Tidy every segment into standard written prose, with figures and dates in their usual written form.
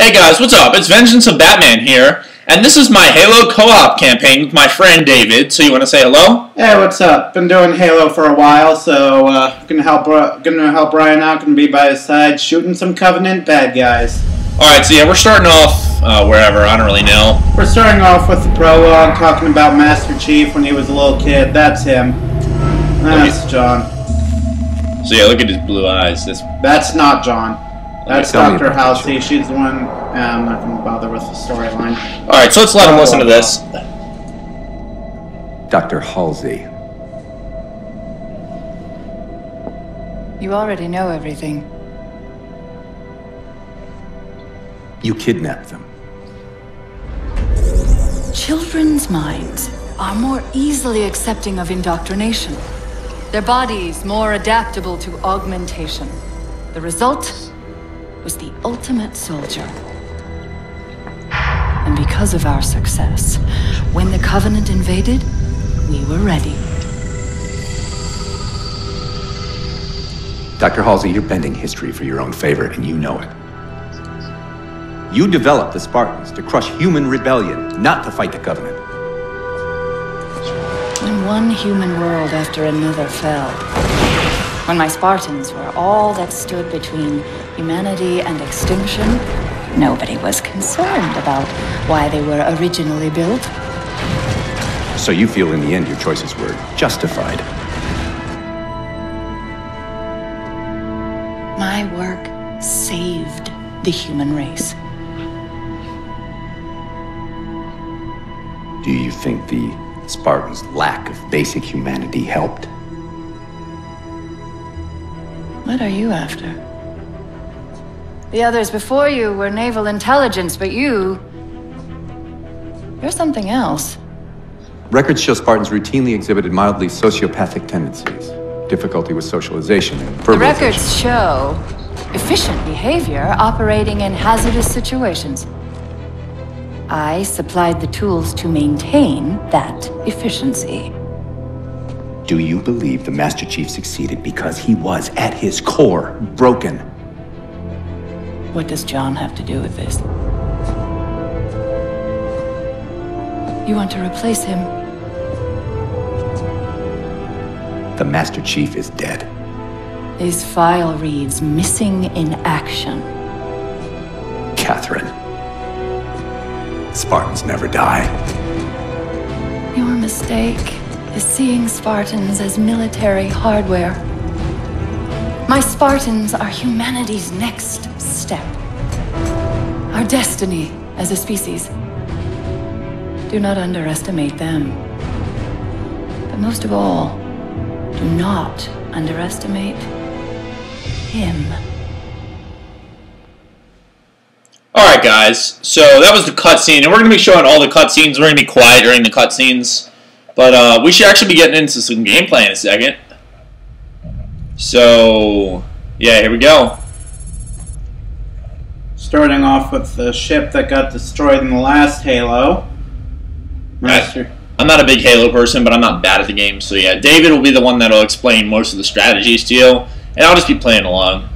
Hey guys, what's up? It's Vengeance of Batman here, and this is my Halo co-op campaign with my friend David, so you want to say hello? Hey, what's up? Been doing Halo for a while, so gonna help Ryan out, gonna be by his side, shooting some Covenant bad guys. Alright, so yeah, we're starting off wherever, I don't really know. We're starting off with the prologue, talking about Master Chief when he was a little kid. That's him. That's John. So yeah, look at his blue eyes. That's not John. That's Dr. Halsey. She's the one. I'm not going to bother with the storyline. Alright, so let's let him listen to this. Dr. Halsey. You already know everything. You kidnapped them. Children's minds are more easily accepting of indoctrination. Their bodies more adaptable to augmentation. The result was the ultimate soldier. And because of our success, when the Covenant invaded, we were ready. Dr. Halsey, you're bending history for your own favor, and you know it. You developed the Spartans to crush human rebellion, not to fight the Covenant. When one human world after another fell, when my Spartans were all that stood between humanity and extinction, nobody was concerned about why they were originally built. So you feel in the end your choices were justified? My work saved the human race. Do you think the Spartans' lack of basic humanity helped? What are you after? The others before you were naval intelligence, but you're something else. Records show Spartans routinely exhibited mildly sociopathic tendencies, difficulty with socialization and verbalization. The records show efficient behavior operating in hazardous situations. I supplied the tools to maintain that efficiency. Do you believe the Master Chief succeeded because he was, at his core, broken? What does John have to do with this? You want to replace him? The Master Chief is dead. His file reads missing in action. Catherine. Spartans never die. Your mistake is seeing Spartans as military hardware. My Spartans are humanity's next step. Our destiny as a species. Do not underestimate them. But most of all, do not underestimate him. Alright guys, so that was the cutscene, and we're going to be showing all the cutscenes. We're going to be quiet during the cutscenes. But we should actually be getting into some gameplay in a second. So, yeah, here we go. Starting off with the ship that got destroyed in the last Halo. Master. I'm not a big Halo person, but I'm not bad at the game. So, yeah, David will be the one that will explain most of the strategies to you. And I'll just be playing along.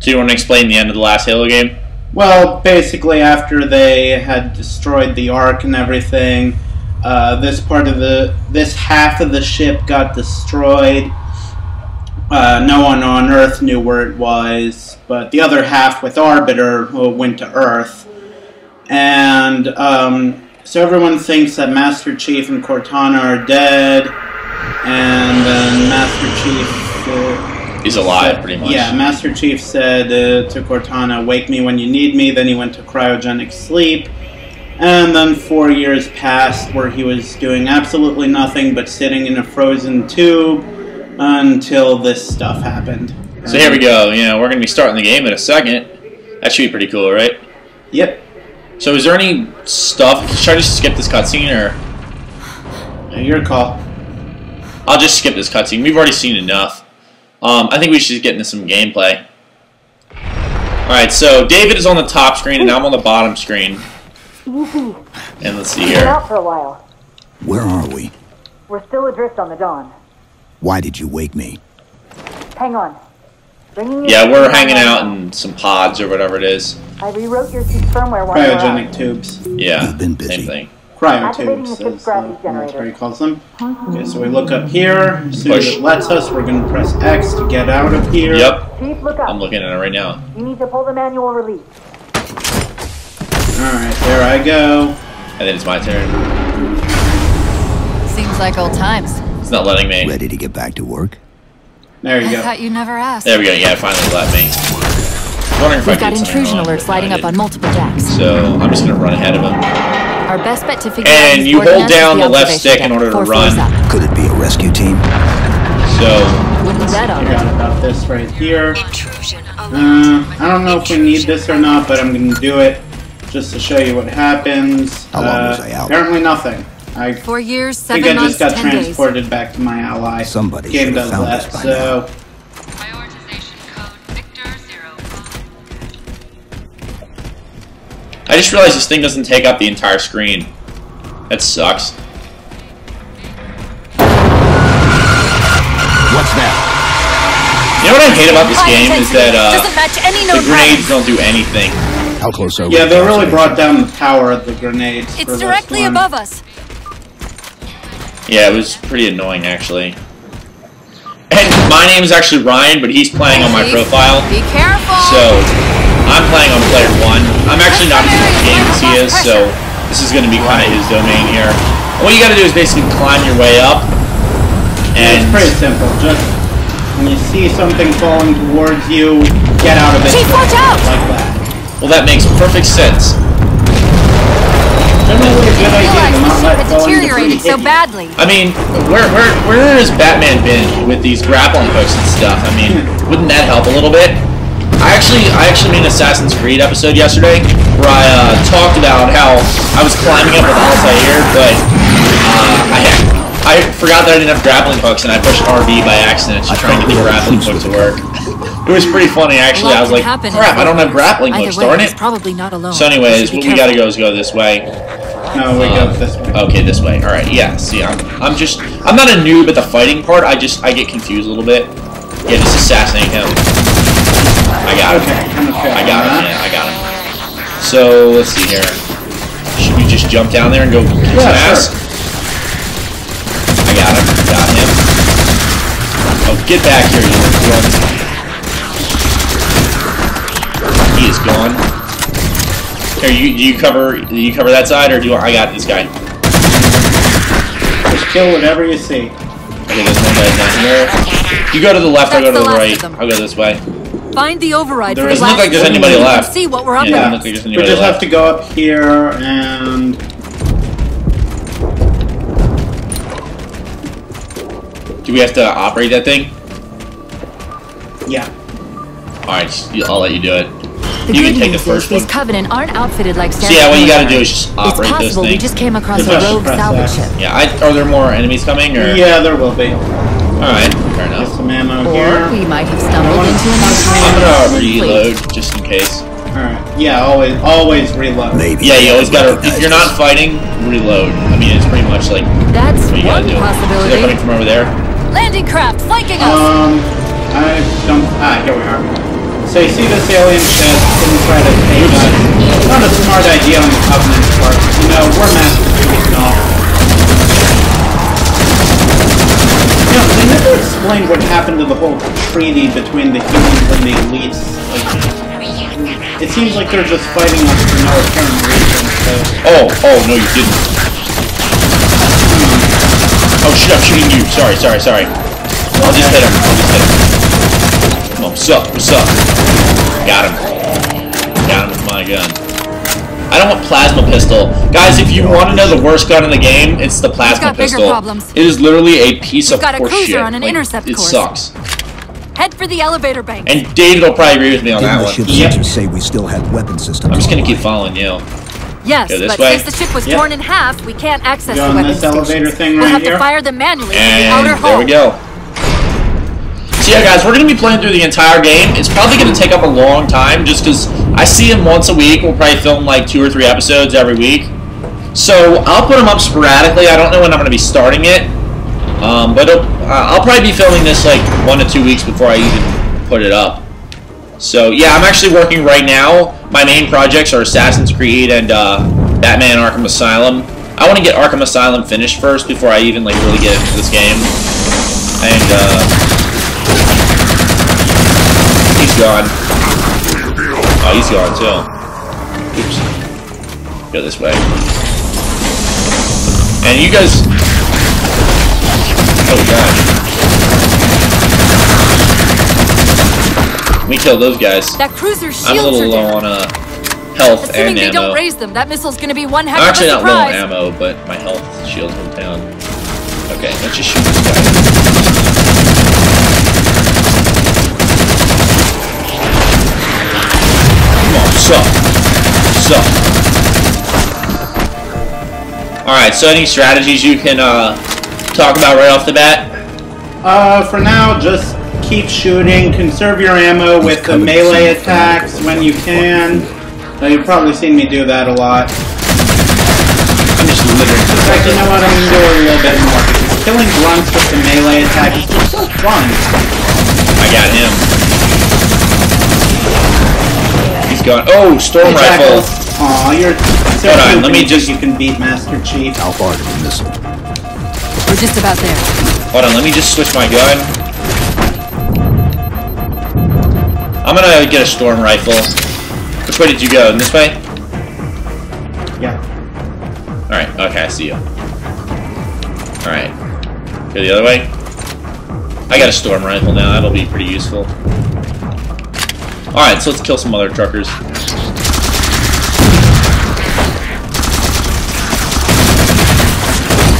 So you want to explain the end of the last Halo game? Well, basically after they had destroyed the Ark and everything, this half of the ship got destroyed. No one on Earth knew where it was, but the other half with Arbiter went to Earth. And so everyone thinks that Master Chief and Cortana are dead, and Master Chief... He's alive, pretty much. Yeah, Master Chief said to Cortana, "Wake me when you need me." Then he went to cryogenic sleep. And then 4 years passed where he was doing absolutely nothing but sitting in a frozen tube until this stuff happened. So here we go. You know, we're going to be starting the game in a second. That should be pretty cool, right? Yep. So is there any stuff? Should I just skip this cutscene, or... Your call. I'll just skip this cutscene. We've already seen enough. I think we should get into some gameplay. Alright, so David is on the top screen and I'm on the bottom screen. And let's see here. We've been out for a while. Where are we? We're still adrift on the Dawn. Why did you wake me? Hang on. Yeah, we're hanging out in some pods or whatever it is. I rewrote your firmware one. Cryogenic tubes. Yeah, same thing. Cryo tubes is that's what he calls them. Okay, so we look up here. As soon as it lets us, we're going to press X to get out of here. Yep. Chief, look up. I'm looking at it right now. You need to pull the manual release. Alright, there I go. And then it's my turn. Seems like old times. It's not letting me. Ready to get back to work? There you go. I thought you never asked. There we go. Yeah, it finally let me. We've got intrusion alerts lighting up on multiple decks. So I'm just going to run ahead of him. Our best bet to figure out. And you hold down the left stick in order to run. Could it be a rescue team? So let's figure out about this right here. I don't know if we need this or not, but I'm going to do it just to show you what happens. How long was I out? Apparently nothing. I 4 years, seven think I just months, got transported days. Back to my ally. Somebody game does found that, by so. Prioritization code Victor 0. I just realized this thing doesn't take up the entire screen. That sucks. What's that? You know what I hate about this game is that the grenades don't do anything. How close are we? Yeah, they really brought down the power of the grenades. It's directly above us. Yeah, it was pretty annoying, actually. And my name is actually Ryan, but he's playing on my profile. Be careful! So, I'm playing on player 1. I'm actually not as good at the game as he is, so this is going to be kind of his domain here. And what you got to do is basically climb your way up. And it's pretty simple. Just when you see something falling towards you, get out of it. Chief, watch out! Like that. Well, that makes perfect sense. Deteriorating so badly. I mean, where has Batman been with these grappling hooks and stuff? I mean, wouldn't that help a little bit? I actually made an Assassin's Creed episode yesterday where I talked about how I was climbing up with Altair, but I forgot that I didn't have grappling hooks and I pushed RB by accident trying to get the grappling hook to work. It was pretty funny, actually. I was like, crap, I don't have grappling hooks, darn it. Probably not alone. So anyways, what we gotta go is go this way. No, we go this way. Okay, this way. Alright, yeah, see, I'm not a noob at the fighting part, I get confused a little bit. Yeah, just assassinate him. I got him. Okay. I got him, yeah, I got him. So, let's see here. Should we just jump down there and go kick some ass? I got him. Got him. Oh, get back here, you little. He is gone. Here, do you cover that side, or do you, I got this guy. Just kill whatever you see. Okay, there's one guy down here. You go to the left, I go to the right. I'll go this way. Find the override. There doesn't look like there's anybody left. See what we're up yeah, like there's anybody we just left. Have to go up here and. Do we have to operate that thing? Yeah. All right, I'll let you do it. The you can take the first one. These Covenant aren't outfitted like so yeah, what you gotta do is just operate this thing. It's possible we just came across a rogue salvage ship. Yeah, are there more enemies coming? Or? Yeah, there will be. Alright, fair enough. Get some ammo here. We might have stumbled into another. I'm gonna reload, just in case. Alright, yeah, always reload. Maybe. Yeah, you always gotta, if you're not fighting, reload. I mean, it's pretty much like, that's what you gotta do. So they're coming from over there. Landing craft, flanking us! Here we are. So you see this alien ship inside of Halo. It's not a smart idea on the Covenant's part. You know, we're Master Chief and all. You know, they never explained what happened to the whole treaty between the humans and the elites. Like, it seems like they're just fighting us for no apparent reason, so... Oh, no you didn't. Oh shit, I'm shooting you. Sorry. I'll just hit him. What's up? Got him with my gun. I don't want plasma pistol. Guys, if you want to know the worst gun in the game, it's the plasma pistol. It is literally a piece of horse shit. On an intercept course. Sucks. Head for the elevator bank. And David will probably agree with me on that one. Yep. Say we still have weapon systems. I'm just going to keep following you. Yes, but since the ship was torn in half, we can't access the weapon stations. We'll have to fire them manually in the outer hole. There we go. So yeah guys, we're going to be playing through the entire game. It's probably going to take up a long time just because I see him once a week. We'll probably film like 2 or 3 episodes every week. So I'll put them up sporadically. I don't know when I'm going to be starting it. But I'll probably be filming this like 1 to 2 weeks before I even put it up. So yeah, I'm actually working right now. My main projects are Assassin's Creed and Batman Arkham Asylum. I want to get Arkham Asylum finished first before I even like really get into this game. And he's gone. Oh, he's gone too. Oops. Go this way. And you guys. Oh gosh. We killed those guys. That cruiser shields. I'm a little low on health and ammo. Assuming they don't raise them, that missile's gonna be one heck of a surprise. I'm actually not low on ammo, but my health shields went down. Okay, let's just shoot this guy. Come on, suck. Alright, so any strategies you can talk about right off the bat? For now, just keep shooting, conserve your ammo with the melee attacks when you can. Now, you've probably seen me do that a lot. I'm just literally... In fact, you know what, I'm going to do a little bit more. Killing grunts with the melee attack is so fun. I got him. He's gone. Oh, storm rifle. Aw, you're... Hold on, let me just... You can beat Master Chief. How far to the missile? We're just about there. Hold on, let me just switch my gun. I'm gonna get a storm rifle. Which way did you go? In this way? Yeah. Alright, okay, I see you. Alright. Go the other way? I got a storm rifle now, that'll be pretty useful. Alright, so let's kill some other truckers.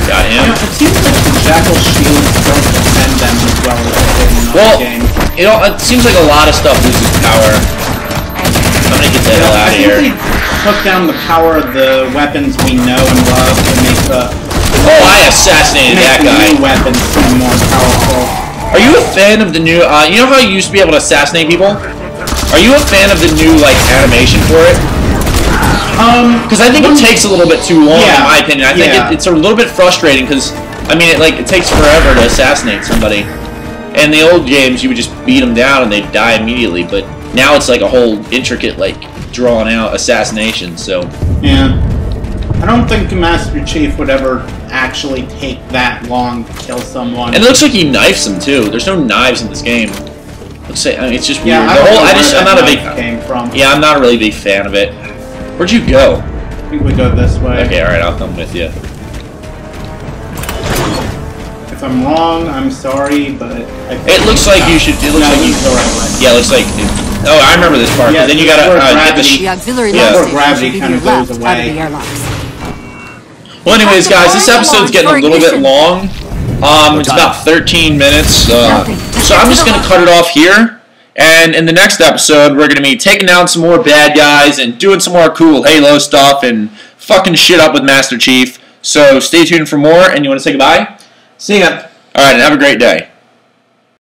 Got him. You know, it seems like the jackal shields don't defend them as well as they do in the game. It seems like a lot of stuff loses power. I'm gonna get the hell out of here. I think they took down the power of the weapons we know and love to make the... Oh, I assassinated that guy. Make the new weapons seem more powerful. Are you a fan of the new... you know how you used to be able to assassinate people? Are you a fan of the new, like, animation for it? Because I think it takes a little bit too long, in my opinion. I think it's a little bit frustrating because, I mean, it takes forever to assassinate somebody. In the old games, you would just beat them down and they'd die immediately, but now it's like a whole intricate, like, drawn-out assassination, so... Yeah. I don't think the Master Chief would ever actually take that long to kill someone. And it looks like he knifes them, too. There's no knives in this game. Let's say, I mean, it's just weird. The whole, I'm not a big... Came from. Yeah, I'm not a really big fan of it. Where'd you go? I think we go this way. Okay, alright, I'll come with you. If I'm wrong, I'm sorry, but... I think it looks like you should... It looks like you... the right way. Yeah, it looks like... Oh, I remember this part, but then you gotta... The auxiliary gravity kind of goes away. Well, anyways, guys, this episode's getting a little bit long. It's about 13 minutes. So I'm just gonna cut it off here. And in the next episode, we're going to be taking down some more bad guys and doing some more cool Halo stuff and fucking shit up with Master Chief. So stay tuned for more. And you want to say goodbye? See ya. All right, and have a great day.